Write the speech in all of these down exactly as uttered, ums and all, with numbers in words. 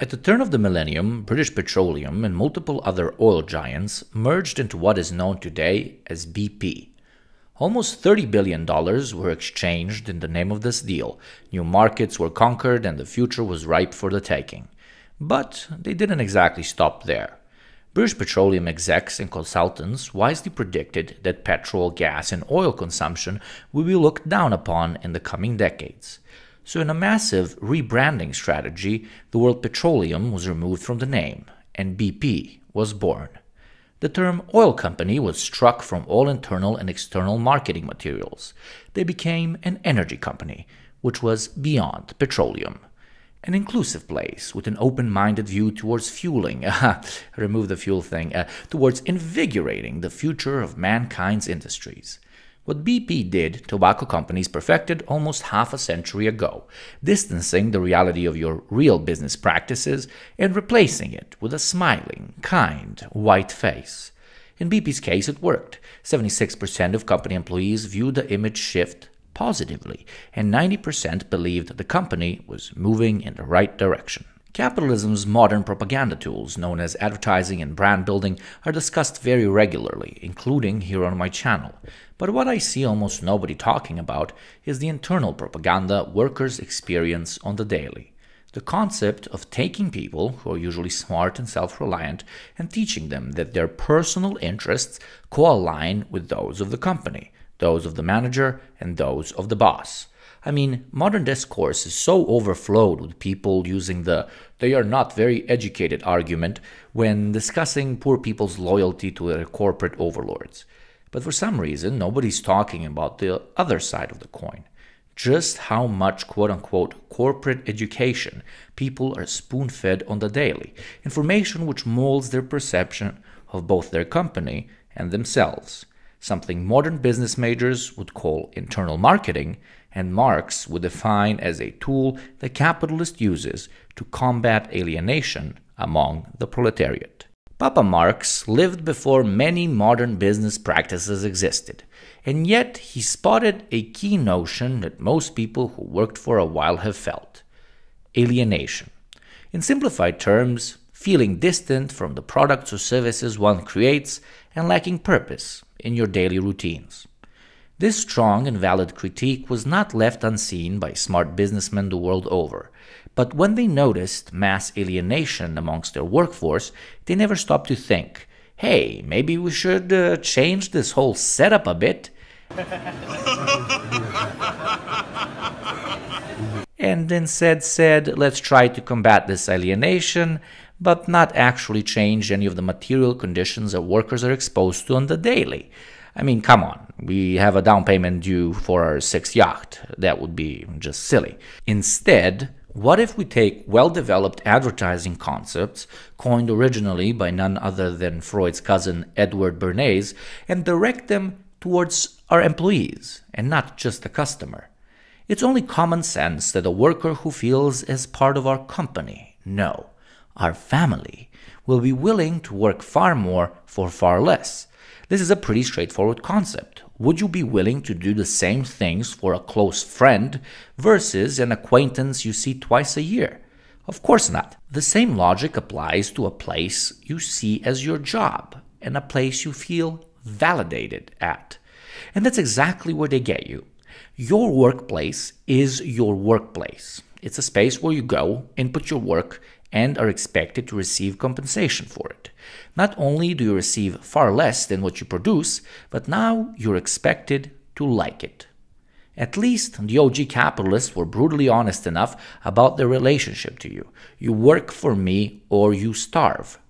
At the turn of the millennium, British Petroleum and multiple other oil giants merged into what is known today as B P. Almost thirty billion dollars were exchanged in the name of this deal, new markets were conquered and the future was ripe for the taking. But they didn't exactly stop there. British Petroleum execs and consultants wisely predicted that petrol, gas and oil consumption would be looked down upon in the coming decades. So in a massive rebranding strategy, the word petroleum was removed from the name, and B P was born. The term oil company was struck from all internal and external marketing materials. They became an energy company, which was beyond petroleum. An inclusive place with an open-minded view towards fueling, remove the fuel thing, uh, towards invigorating the future of mankind's industries. What B P did, tobacco companies perfected almost half a century ago, distancing the reality of your real business practices and replacing it with a smiling, kind, white face. In B P's case, it worked. seventy-six percent of company employees viewed the image shift positively, and ninety percent believed the company was moving in the right direction. Capitalism's modern propaganda tools, known as advertising and brand building, are discussed very regularly, including here on my channel. But what I see almost nobody talking about is the internal propaganda workers experience on the daily. The concept of taking people, who are usually smart and self-reliant, and teaching them that their personal interests co-align with those of the company, those of the manager, and those of the boss. I mean, modern discourse is so overflowed with people using the "they are not very educated" argument when discussing poor people's loyalty to their corporate overlords. But for some reason, nobody's talking about the other side of the coin. Just how much quote-unquote corporate education people are spoon-fed on the daily, information which molds their perception of both their company and themselves. Something modern business majors would call internal marketing, and Marx would define as a tool the capitalist uses to combat alienation among the proletariat. Papa Marx lived before many modern business practices existed, and yet he spotted a key notion that most people who worked for a while have felt: alienation. In simplified terms, feeling distant from the products or services one creates and lacking purpose in your daily routines. This strong and valid critique was not left unseen by smart businessmen the world over, but when they noticed mass alienation amongst their workforce, they never stopped to think, hey, maybe we should uh, change this whole setup a bit. And instead said, let's try to combat this alienation, but not actually change any of the material conditions that workers are exposed to on the daily. I mean, come on, we have a down payment due for our sixth yacht. That would be just silly. Instead, what if we take well-developed advertising concepts, coined originally by none other than Freud's cousin Edward Bernays, and direct them towards our employees, and not just the customer? It's only common sense that a worker who feels as part of our company, no, our family, will be willing to work far more for far less. This is a pretty straightforward concept. Would you be willing to do the same things for a close friend versus an acquaintance you see twice a year? Of course not. The same logic applies to a place you see as your job and a place you feel validated at. And that's exactly where they get you. Your workplace is your workplace. It's a space where you go, input your work, and are expected to receive compensation for it. Not only do you receive far less than what you produce, but now you're expected to like it. At least the O G capitalists were brutally honest enough about their relationship to you. You work for me or you starve.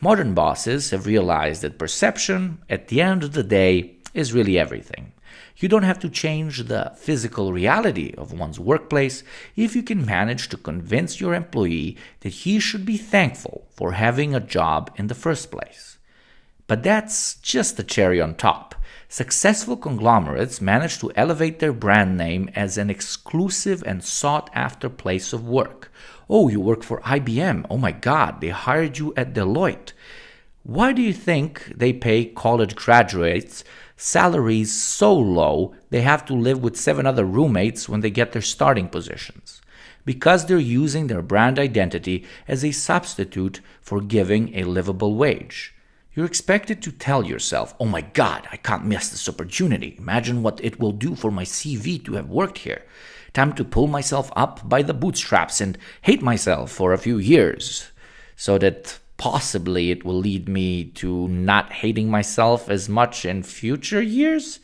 Modern bosses have realized that perception, at the end of the day, is really everything. You don't have to change the physical reality of one's workplace if you can manage to convince your employee that he should be thankful for having a job in the first place. But that's just the cherry on top. Successful conglomerates manage to elevate their brand name as an exclusive and sought-after place of work. Oh, you work for I B M. Oh my God, they hired you at Deloitte. Why do you think they pay college graduates salaries so low they have to live with seven other roommates when they get their starting positions? because they're using their brand identity as a substitute for giving a livable wage. You're expected to tell yourself, oh my God, I can't miss this opportunity. Imagine what it will do for my C V to have worked here. Time to pull myself up by the bootstraps and hate myself for a few years so that possibly it will lead me to not hating myself as much in future years.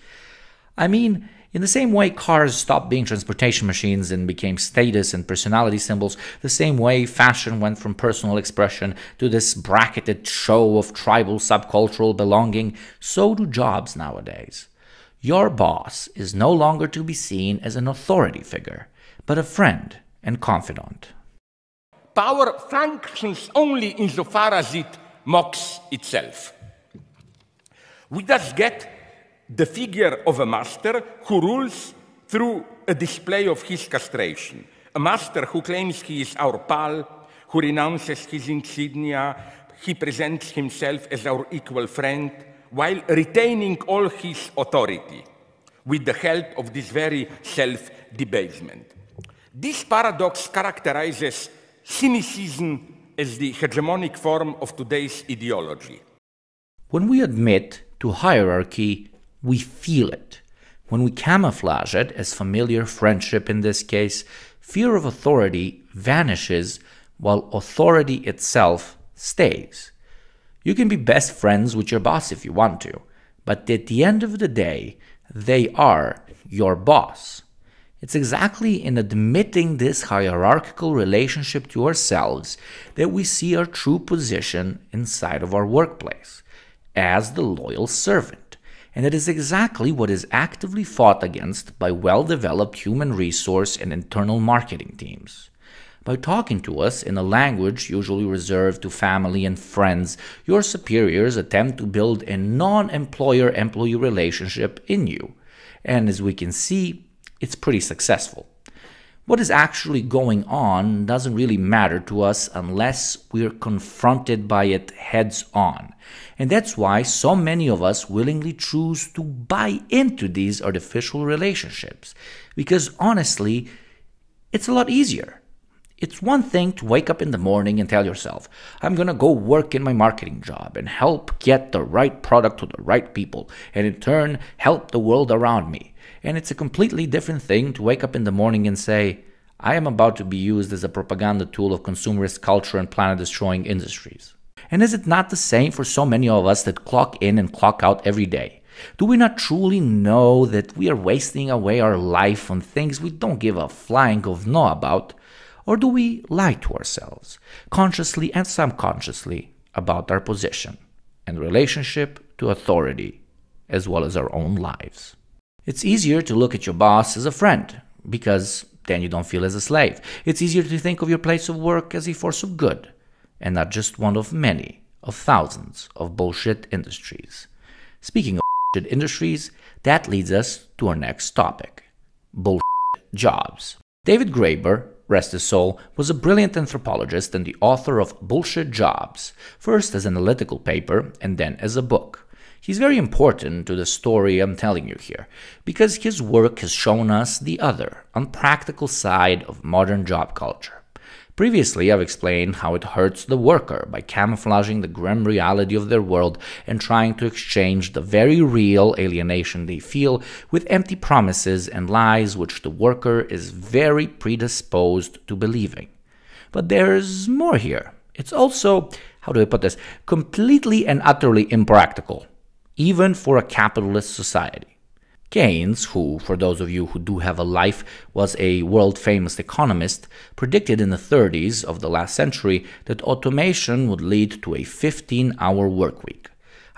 I mean, in the same way cars stopped being transportation machines and became status and personality symbols, the same way fashion went from personal expression to this bracketed show of tribal subcultural belonging, so do jobs nowadays. Your boss is no longer to be seen as an authority figure, but a friend and confidant. Power functions only insofar as it mocks itself. We thus get the figure of a master who rules through a display of his castration, a master who claims he is our pal, who renounces his insignia, he presents himself as our equal friend, while retaining all his authority, with the help of this very self-debasement. This paradox characterizes cynicism as the hegemonic form of today's ideology. When we admit to hierarchy, we feel it. When we camouflage it as familiar friendship in this case, fear of authority vanishes while authority itself stays. You can be best friends with your boss if you want to, but at the end of the day, they are your boss. It's exactly in admitting this hierarchical relationship to ourselves that we see our true position inside of our workplace, as the loyal servant. And it is exactly what is actively fought against by well-developed human resource and internal marketing teams. By talking to us in a language usually reserved to family and friends, your superiors attempt to build a non-employer-employee relationship in you. And as we can see, it's pretty successful. What is actually going on doesn't really matter to us unless we're confronted by it heads-on. And that's why so many of us willingly choose to buy into these artificial relationships. Because honestly, it's a lot easier. It's one thing to wake up in the morning and tell yourself, I'm gonna go work in my marketing job and help get the right product to the right people, and in turn, help the world around me. And it's a completely different thing to wake up in the morning and say, I am about to be used as a propaganda tool of consumerist culture and planet-destroying industries. And is it not the same for so many of us that clock in and clock out every day? Do we not truly know that we are wasting away our life on things we don't give a flying govno about? Or do we lie to ourselves, consciously and subconsciously, about our position and relationship to authority, as well as our own lives? It's easier to look at your boss as a friend, because then you don't feel as a slave. It's easier to think of your place of work as a force of good, and not just one of many, of thousands of bullshit industries. Speaking of bullshit industries, that leads us to our next topic, bullshit jobs. David Graeber, rest his soul, was a brilliant anthropologist and the author of Bullshit Jobs, first as an analytical paper and then as a book. He's very important to the story I'm telling you here, because his work has shown us the other, unpractical side of modern job culture. Previously, I've explained how it hurts the worker by camouflaging the grim reality of their world and trying to exchange the very real alienation they feel with empty promises and lies which the worker is very predisposed to believing. But there's more here. It's also, how do I put this, completely and utterly impractical, even for a capitalist society. Keynes, who, for those of you who do have a life, was a world-famous economist, predicted in the thirties of the last century that automation would lead to a fifteen-hour workweek.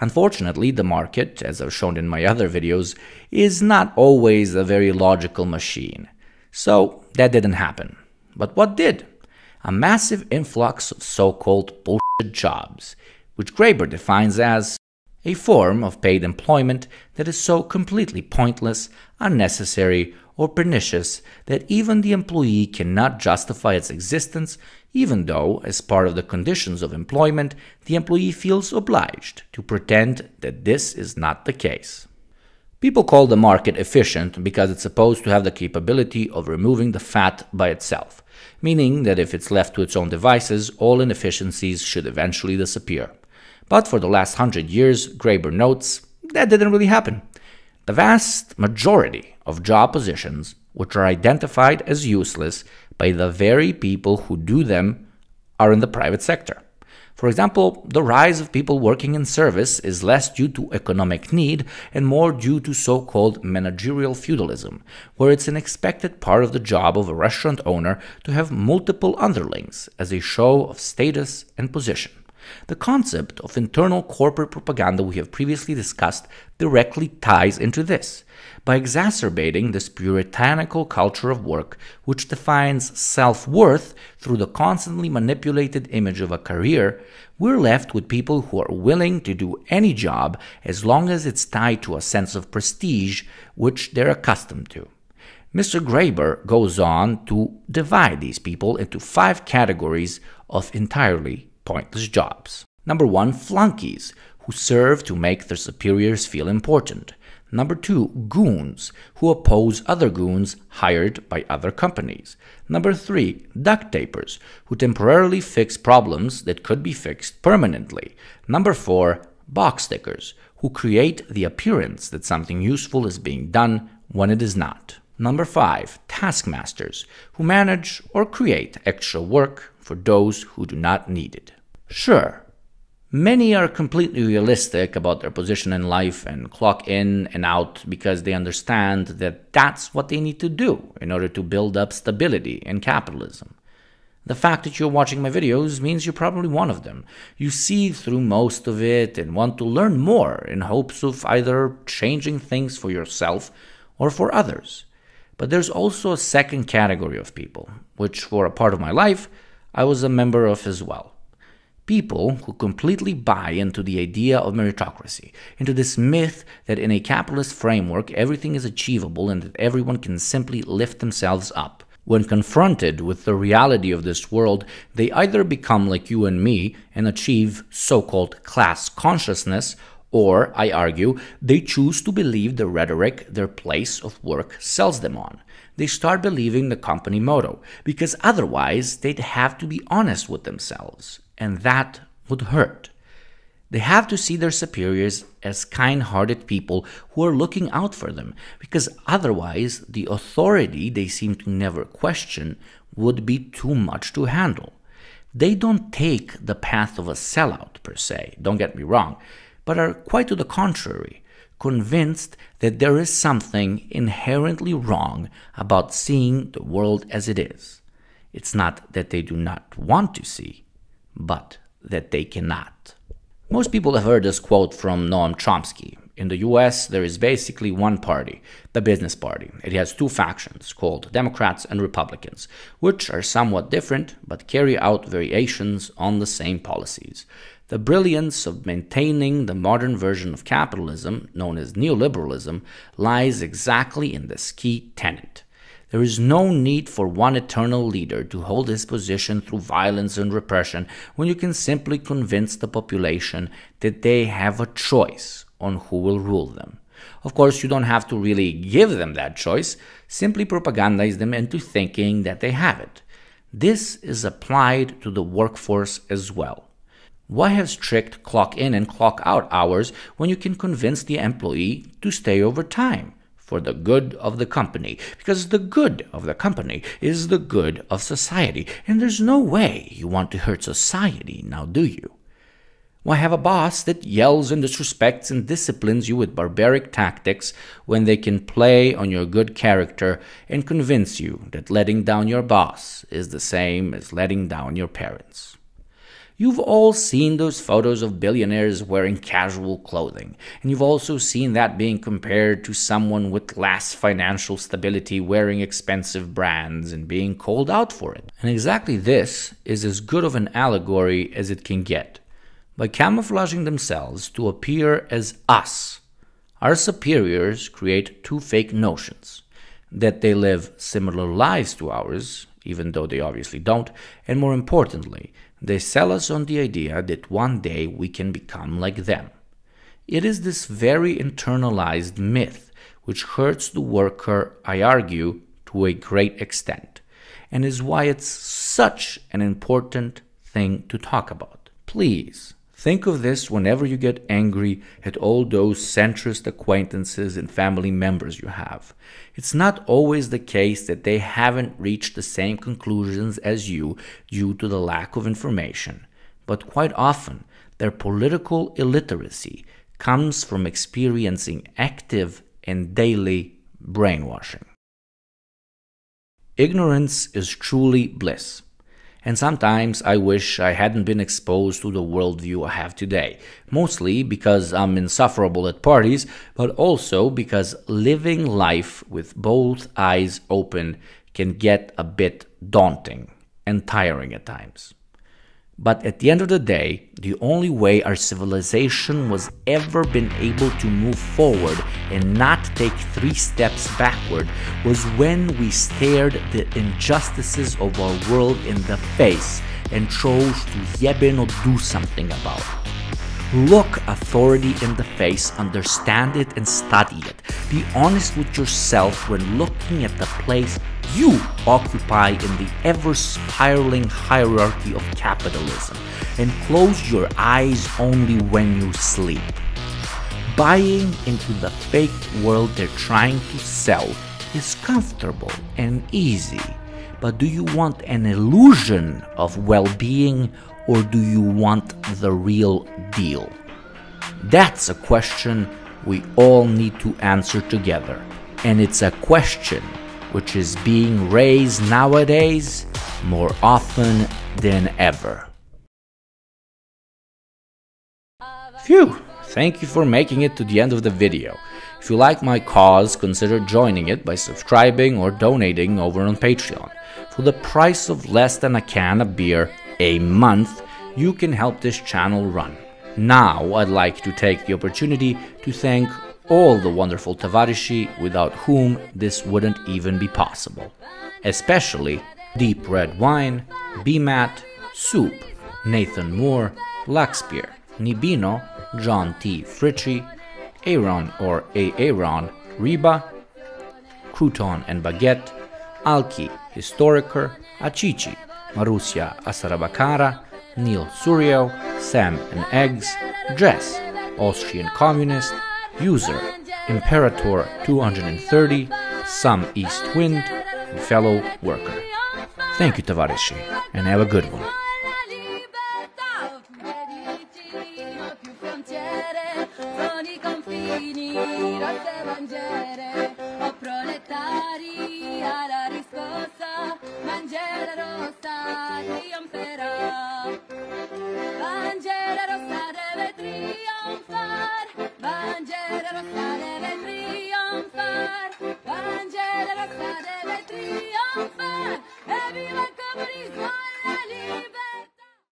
Unfortunately, the market, as I've shown in my other videos, is not always a very logical machine. So that didn't happen. But what did? A massive influx of so-called bullshit jobs, which Graeber defines as a form of paid employment that is so completely pointless, unnecessary, or pernicious that even the employee cannot justify its existence, even though, as part of the conditions of employment, the employee feels obliged to pretend that this is not the case. People call the market efficient because it's supposed to have the capability of removing the fat by itself. meaning that if it's left to its own devices, all inefficiencies should eventually disappear. But for the last hundred years, Graeber notes, that didn't really happen. The vast majority of job positions, which are identified as useless by the very people who do them, are in the private sector. For example, the rise of people working in service is less due to economic need and more due to so-called managerial feudalism, where it's an expected part of the job of a restaurant owner to have multiple underlings as a show of status and position. The concept of internal corporate propaganda we have previously discussed directly ties into this, by exacerbating this puritanical culture of work which defines self-worth through the constantly manipulated image of a career, we're left with people who are willing to do any job as long as it's tied to a sense of prestige which they're accustomed to. Mister Graeber goes on to divide these people into five categories of entirely pointless jobs. Number one, flunkies, who serve to make their superiors feel important. Number two, goons, who oppose other goons hired by other companies. Number three, duct tapers, who temporarily fix problems that could be fixed permanently. Number four, box tickers, who create the appearance that something useful is being done when it is not. Number five, taskmasters, who manage or create extra work for those who do not need it. Sure, many are completely realistic about their position in life and clock in and out because they understand that that's what they need to do in order to build up stability in capitalism. The fact that you're watching my videos means you're probably one of them. You see through most of it and want to learn more in hopes of either changing things for yourself or for others. But there's also a second category of people, which for a part of my life, I was a member of as well. People who completely buy into the idea of meritocracy, into this myth that in a capitalist framework everything is achievable and that everyone can simply lift themselves up. When confronted with the reality of this world, they either become like you and me and achieve so-called class consciousness, or, I argue, they choose to believe the rhetoric their place of work sells them on. They start believing the company motto, because otherwise they'd have to be honest with themselves. And that would hurt. They have to see their superiors as kind-hearted people who are looking out for them, because otherwise the authority they seem to never question would be too much to handle. They don't take the path of a sellout per se, don't get me wrong, but are quite to the contrary, convinced that there is something inherently wrong about seeing the world as it is. It's not that they do not want to see, but that they cannot. Most people have heard this quote from Noam Chomsky. In the U S, there is basically one party, the Business Party. It has two factions, called Democrats and Republicans, which are somewhat different, but carry out variations on the same policies. The brilliance of maintaining the modern version of capitalism, known as neoliberalism, lies exactly in this key tenet. There is no need for one eternal leader to hold his position through violence and repression when you can simply convince the population that they have a choice on who will rule them. Of course, you don't have to really give them that choice, simply propagandize them into thinking that they have it. This is applied to the workforce as well. Why have strict clock in and clock out hours when you can convince the employee to stay over time? For the good of the company, because the good of the company is the good of society, and there's no way you want to hurt society, now do you? Why have a boss that yells and disrespects and disciplines you with barbaric tactics when they can play on your good character and convince you that letting down your boss is the same as letting down your parents? You've all seen those photos of billionaires wearing casual clothing, and you've also seen that being compared to someone with less financial stability wearing expensive brands and being called out for it. And exactly this is as good of an allegory as it can get. By camouflaging themselves to appear as us, our superiors create two fake notions: that they live similar lives to ours, even though they obviously don't, and more importantly, they sell us on the idea that one day we can become like them. It is this very internalized myth which hurts the worker, I argue, to a great extent. and is why it's such an important thing to talk about. Please think of this whenever you get angry at all those centrist acquaintances and family members you have. It's not always the case that they haven't reached the same conclusions as you due to the lack of information, but quite often their political illiteracy comes from experiencing active and daily brainwashing. Ignorance is truly bliss. And sometimes I wish I hadn't been exposed to the worldview I have today, mostly because I'm insufferable at parties, but also because living life with both eyes open can get a bit daunting and tiring at times. But at the end of the day, the only way our civilization was ever been able to move forward and not take three steps backward was when we stared the injustices of our world in the face and chose to yebin or do something about it. Look authority in the face, understand it and study it. Be honest with yourself when looking at the place you occupy in the ever-spiraling hierarchy of capitalism, and close your eyes only when you sleep. Buying into the fake world they're trying to sell is comfortable and easy, but do you want an illusion of well-being, or do you want the real deal? That's a question we all need to answer together, and it's a question which is being raised nowadays more often than ever. Phew! Thank you for making it to the end of the video. If you like my cause, consider joining it by subscribing or donating over on Patreon. For the price of less than a can of beer a month, you can help this channel run. Now I'd like to take the opportunity to thank all the wonderful Tavarishi without whom this wouldn't even be possible. Especially Deep Red Wine, B Mat, Soup, Nathan Moore, Luxbeer, Nibino, John T. Fritchie, Aaron or Aaron, Reba, Crouton and Baguette, Alki, Historiker, Achichi, Marusia Asarabakara, Neil Suryo, Sam and Eggs, Dress, Austrian Communist, User, Imperator two hundred thirty, Some East Wind, and fellow worker. Thank you, Tavarishi, and have a good one.